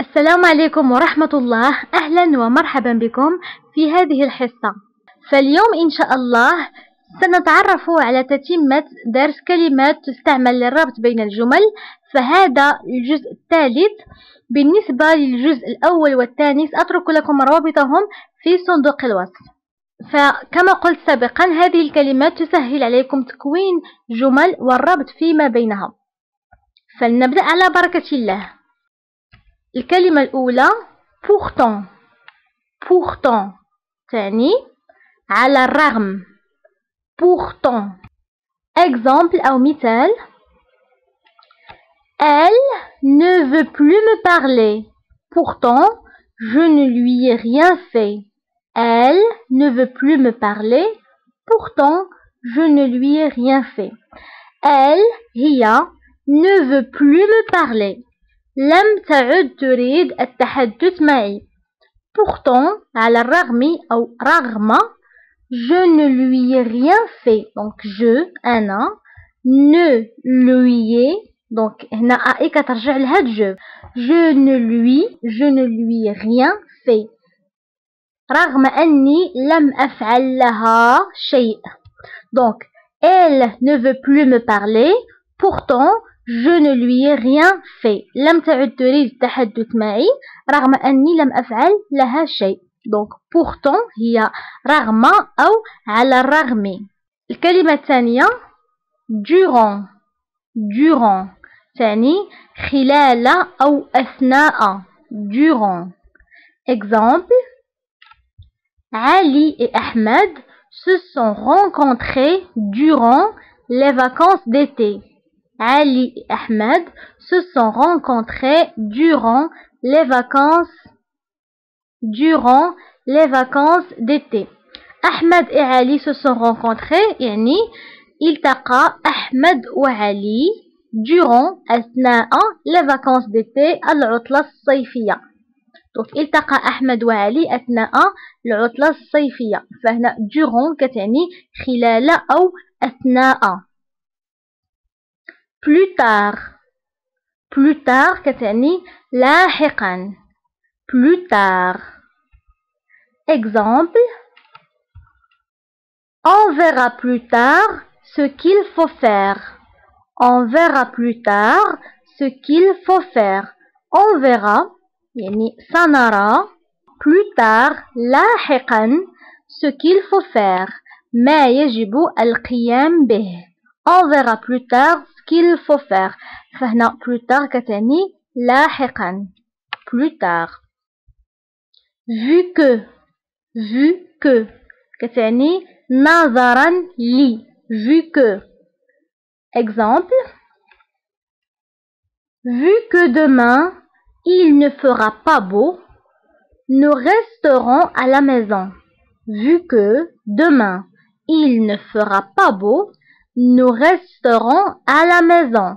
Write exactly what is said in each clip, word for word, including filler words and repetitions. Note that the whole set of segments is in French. السلام عليكم ورحمة الله. أهلا ومرحبا بكم في هذه الحصة. فاليوم إن شاء الله سنتعرف على تتمة درس كلمات تستعمل للربط بين الجمل. فهذا الجزء الثالث. بالنسبة للجزء الأول والثاني سأترك لكم روابطهم في صندوق الوصف. فكما قلت سابقا هذه الكلمات تسهل عليكم تكوين جمل والربط فيما بينها. فلنبدأ على بركة الله. الكلمة الأولى pourtant pourtant. ثاني على الرغم pourtant. exemple أو مثال. Elle ne veut plus me parler. Pourtant, je ne lui ai rien fait. Elle ne veut plus me parler. Pourtant, je ne lui ai rien fait. Elle, هي, ne veut plus me parler. لم تعد تريد التحدث معي. Pourtant, على الرغم أو رغم, je ne lui ai rien fait. Donc, je, أنا, ne lui ai. Donc, هنا أي كترجع لها je. Je ne lui, je ne lui ai rien fait. رغم أني لم أفعل لها شيء. Donc, elle ne veut plus me parler. Pourtant, je ne lui ai rien fait. لم تعد تريد التحدث معي رغم أني لم أفعل لها شيء. Donc, pourtant هي رغم أو على الرغم. الكلمة الثانية durant durant. ثاني خلال أو أثناء. durant. exemple. Ali et Ahmed se sont rencontrés durant les vacances d'été. Ali et Ahmed se sont rencontrés durant les vacances durant les vacances d'été. Ahmed et Ali se sont rencontrés, yani iltaqa Ahmed ou Ali durant أثناء les vacances d'été al-utla as-sayfiyya. Donc iltaqa Ahmed ou Ali أثناء al-utla as-sayfiyya. فهنا durant كتعني خلال أو أثناء. plus tard plus tard كتعني لاحقا. plus tard. exemple. on verra plus tard ce qu'il faut faire. on verra plus tard ce qu'il faut faire. on verra يعني سنرى. plus tard لاحقا ce qu'il faut faire ما يجب القيام به. on verra plus tard qu'il faut faire. فهنا plus tard كتعني لاحقا. plus tard. vu que vu que كتعني نظرا لي. vu que. exemple. vu que demain il ne fera pas beau, nous resterons à la maison. vu que demain il ne fera pas beau, nous resterons à la maison.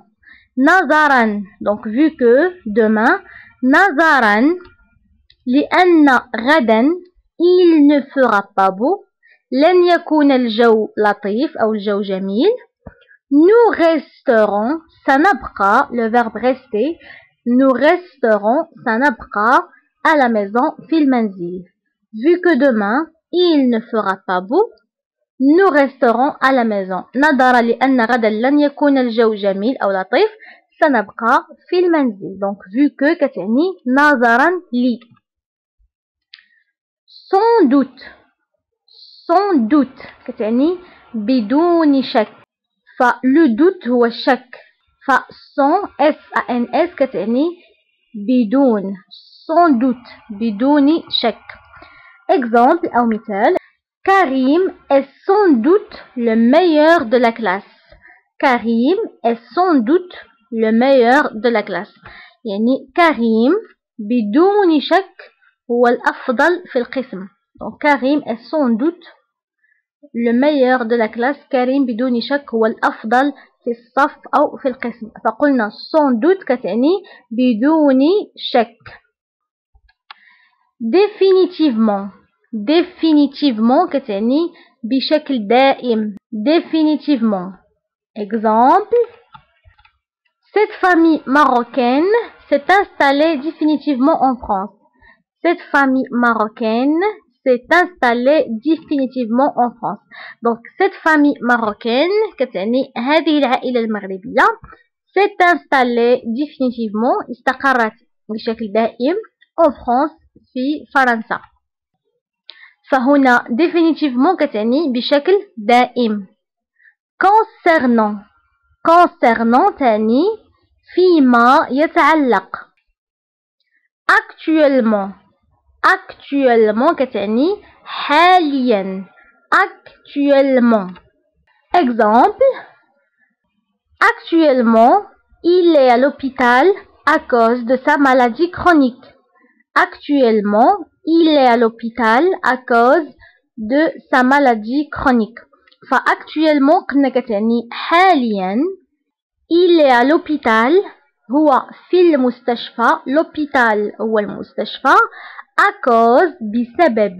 Nazaran. Donc, vu que demain, Nazaran, لأن غدا, il ne fera pas beau. لن يكون الجو لطيف أو الجو جميل. Nous resterons, سنبقى, le verbe rester. Nous resterons, سنبقى, à la maison, في المنزل. Vu que demain, il ne fera pas beau. Nous resterons à la maison. نظرا لأن غدا لن يكون الجو جميل أو لطيف سنبقى في المنزل. Donc vu que كتعني نظرا لي. sans doute sans doute كتعني بدون شك. فلو دوت هو الشك. فسون اس ان اس كتعني بدون. sans doute بدون شك. exemple أو مثال. Karim est sans doute le meilleur de la classe. Karim est sans doute le meilleur de la classe. يعني Karim بدون شك هو الأفضل في القسم. Donc Karim est sans doute le meilleur de la classe. Karim بدون شك هو الأفضل في الصف أو في القسم. فقلنا sans doute كتعني بدون شك. définitivement définitivement كتعني بشكل دائم. définitivement. exemple. cette famille marocaine s'est installée définitivement en France. Cette famille marocaine s'est installée définitivement en France. Donc, cette famille marocaine, كتعني هذه العائلة المغربية, s'est installée définitivement, استقرت بشكل دائم, en France, في فرنسا. فهنا définitivement كتعني بشكل دائم. concernant concernant تعني فيما يتعلق. actuellement actuellement كتعني حاليا. actuellement exemple actuellement il est à l'hôpital à cause de sa maladie chronique. actuellement il est à l'hôpital à cause de sa maladie chronique. فأكتوالمون قلنا كتعني حاليا. il est à l'hôpital, هو في المستشفى. l'hôpital هو المستشفى. à cause, بسبب,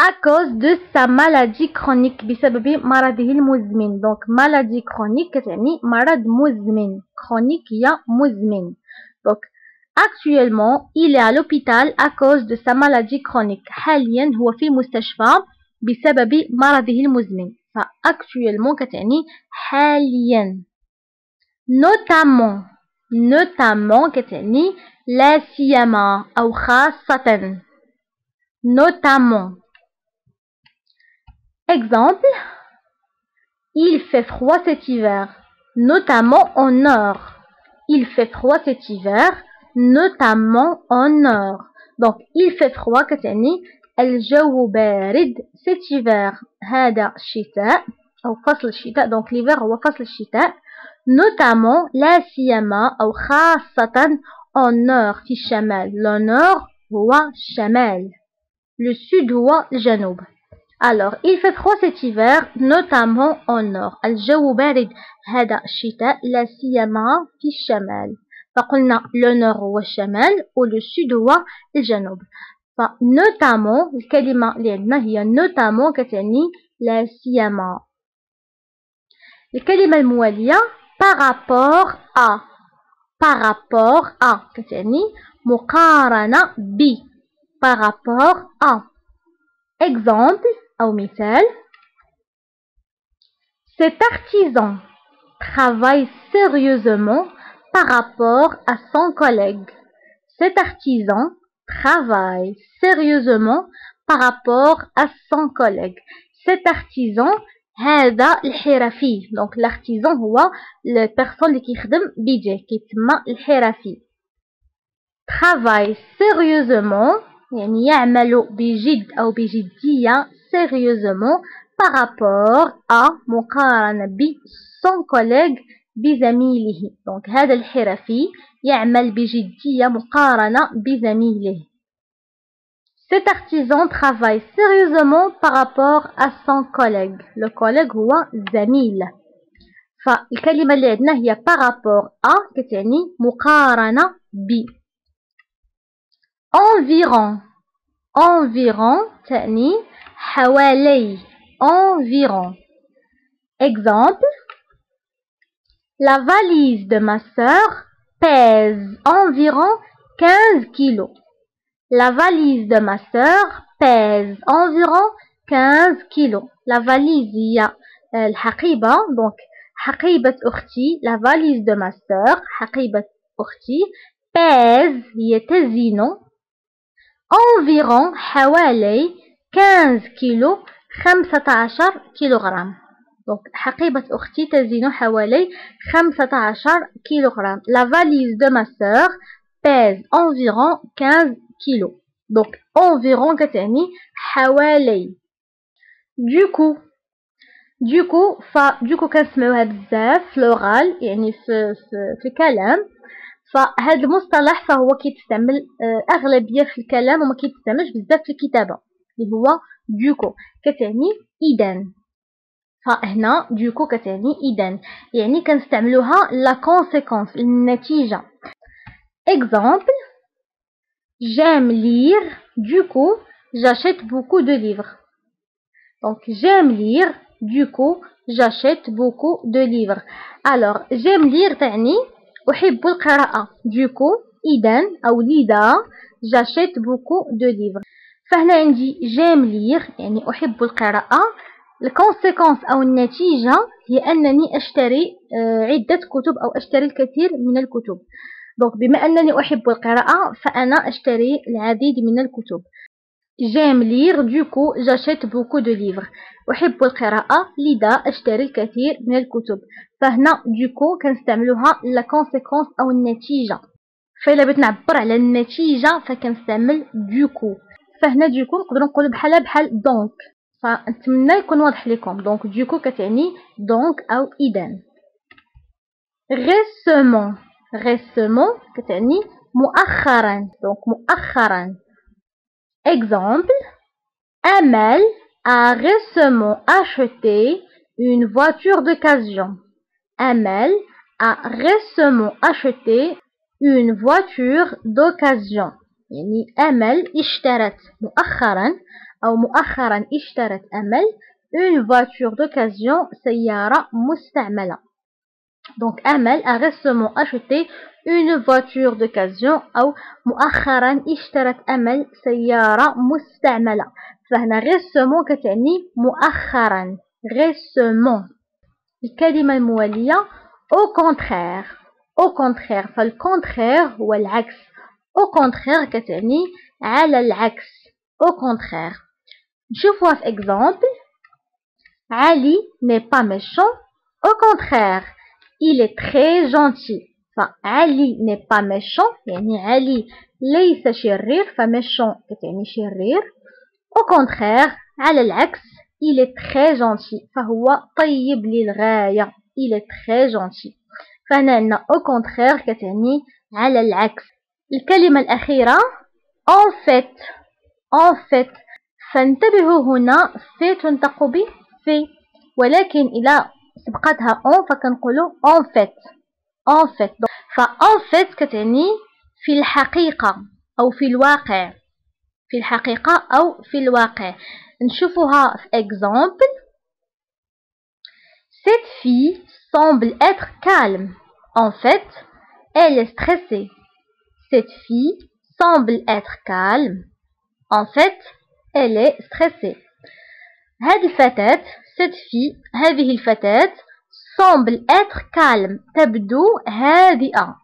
à cause de sa maladie chronique, بسبب مرضه المزمن. donc maladie chronique كتعني مرض مزمن. chronique هي مزمن. donc actuellement il est à l'hôpital à cause de sa maladie chronique. حاليا هو في مستشفى بسبب مرضه المزمن. فactuellement كتعني حاليا. notamment notamment كتعني لا سيما أو خاصة. notamment exemple il fait froid cet hiver, notamment en nord. il fait froid cet hiver, notamment en nord. donc il fait froid كتعني الجو بارد cet hiver. هذا الشتاء أو فصل الشتاء. donc l'hiver هو فصل الشتاء. notamment لا سيما أو خاصة en nord في الشمال. le nord هو الشمال, le sud هو الجنوب. alors il fait froid cet hiver notamment en nord. الجو بارد هذا الشتاء لا سيما في الشمال. فقلنا le nord هو الشمال و le sud هو الجنوب. notamment الكلمة اللي عندنا هي notamment كتعني لا سيما. الكلمة الموالية par rapport à. par rapport à كتعني مقارنة ب. par rapport à exemple أو مثال cet artisan travaille sérieusement par rapport à son collègue. cet artisan travaille sérieusement par rapport à son collègue. cet artisan هذا الحرفي. donc l'artisan هو la personne اللي كيخدم بيديه كيتسمى الحرفي. travaille sérieusement يعني يعمل بجد أو بجدية. sérieusement par rapport à مقارنة ب son collègue بزميله. donc هذا الحرفي يعمل بجدية مقارنة بزميله. cet artisan travaille sérieusement par rapport à son collègue. le collègue هو زميل. فالكلمة اللي عندنا هي par rapport à كتعني مقارنة ب. environ environ تعني حوالي. environ exemple la valise de ma sœur pèse environ quinze kilos. La valise de ma sœur pèse environ quinze kilos. La valise, il y a l'haqiba. Donc, haqibat urti, la valise de ma sœur, haqibat urti, pèse, il y a tazino, environ, hawalei, quinze kilos, خمسة عشر كيلوغرام. Donc, haqibat urti, tazino, hawalei, خمسة عشر كيلوغرام. La valise de ma sœur pèse environ quinze kilos. Donc, environ, كتعني حوالي. Du coup, du coup, fa, du coup, كنسمعوها بزاف في الأورال يعني في, في, في الكلام. فهاد المصطلح فهو كيتستعمل أغلبية في الكلام وما كيتستعملش بزاف في الكتابة اللي هو du coup كتعني إذن. فهنا du coup كتعني إذن يعني كنستعملوها la conséquence النتيجة. Exemple, j'aime lire, du coup, j'achète beaucoup de livres. Donc, j'aime lire, du coup, j'achète beaucoup de livres. Alors, j'aime lire, تعني أحب القراءة. Du coup, إذن أو لذا j'achète beaucoup de livres. فهنا عندي j'aime lire يعني أحب القراءة. الكونسيكونس أو النتيجة هي أنني أشتري عدة كتب أو أشتري الكثير من الكتب. Donc بما أنني أحب القراءة فأنا أشتري العديد من الكتب. J'aime lire, du coup, j'achète beaucoup de livres. أحب القراءة, لذا أشتري الكثير من الكتب. فهنا, du coup, كنستعملوها la conséquence أو النتيجة. فإلا بغيت نعبر على النتيجة فكنستعمل du coup. فهنا, du coup, نقدروا نقولوا بحالها بحال donc. فنتمنى يكون واضح لكم. Donc, du coup, كتعني donc أو إذن. Récemment. Récemment, كتعني مؤخرا. Donc, مؤخرا. Exemple, Amel a récemment acheté une voiture d'occasion. Amel a récemment acheté une voiture d'occasion. يعني Amel اشترت مؤخرا أو مؤخرا اشترت Amel une voiture d'occasion سيارة مستعملة. Donc Amel a récemment acheté une voiture d'occasion أو مؤخرا اشترت أمل سيارة مستعملة. فهنا récemment كتعني مؤخرا. récemment. الكلمة الموالية au contraire. au contraire فالcontraire هو العكس. au contraire كتعني على العكس. au contraire. نشوفوها في exemple. علي n'est pas méchant. au contraire. Il est très gentil. فعلي n'est pas méchant. يعني علي ليس شرير. فميشون كتعني شرير. Au contraire, على العكس. Il est très gentil. فهو طيب للغاية. Il est très gentil. فهنا عندنا au contraire كتعني على العكس. الكلمة الأخيرة en fait. en fait. فانتبهوا هنا في تنطق ب في. ولكن إلى سبقتها on فكنقولوا en fait. en fait. فen fait كتعني في الحقيقة أو في الواقع. في الحقيقة أو في الواقع. نشوفوها في exemple. Cette fille semble être calme. En fait, elle est stressée. Cette fille semble être calme. En fait, elle est stressée. هذه الفتاة cette fille هذه الفتاة semble être calme تبدو هادئة.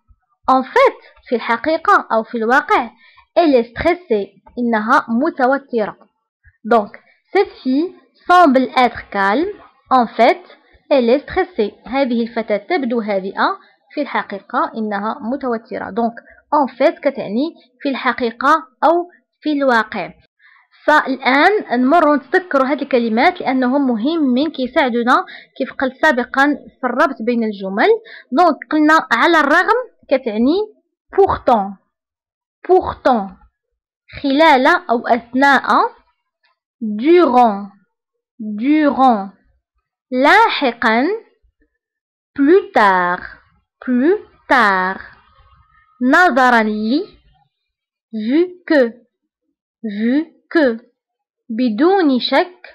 en fait في الحقيقة أو في الواقع elle est stressée إنها متوترة. donc cette fille semble être calme en fait elle est stressée هذه الفتاة تبدو هادئة في الحقيقة إنها متوترة. donc en fait كتعني في الحقيقة أو في الواقع. فالآن نمر نتذكروا هذه الكلمات لأنهم مهمين كيساعدونا كيف قلت سابقا في الربط بين الجمل. دونك قلنا على الرغم كتعني pourtant. pourtant خلال أو أثناء. durant durant لاحقا plus tard plus tard نظرا لي vu que vu que بدون شك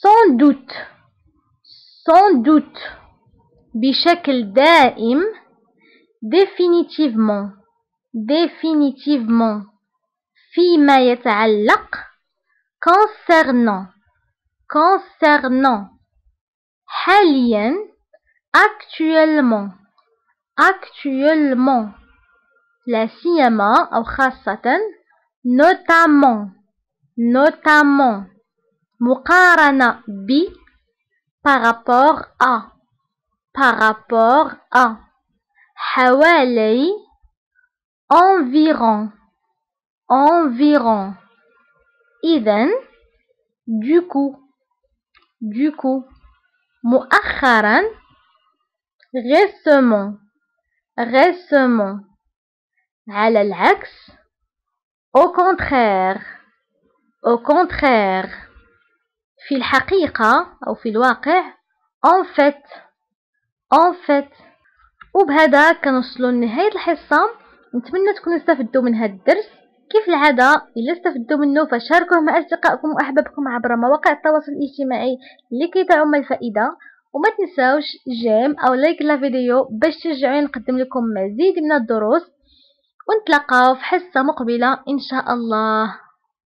sans doute sans doute بشكل دائم définitivement définitivement فيما يتعلق concernant concernant حاليا actuellement actuellement لا سيما أو خاصة notamment notamment مقارنة ب par rapport à par rapport à حوالي environ environ إذن du coup du coup مؤخرا récemment récemment على العكس au contraire au contraire في الحقيقة أو في الواقع en fait en fait. وبهذا كنوصلوا لنهاية الحصة. نتمنى تكونوا استفدتوا من هذا الدرس. كيف العادة إلا استفدتوا منه فشاركوه مع أصدقائكم وأحبابكم عبر مواقع التواصل الاجتماعي لكي تعم الفائدة. وما تنساوش جيم او لايك لا فيديو باش ترجعوا نقدم لكم مزيد من الدروس، ونتلاقاو في حصة مقبلة ان شاء الله.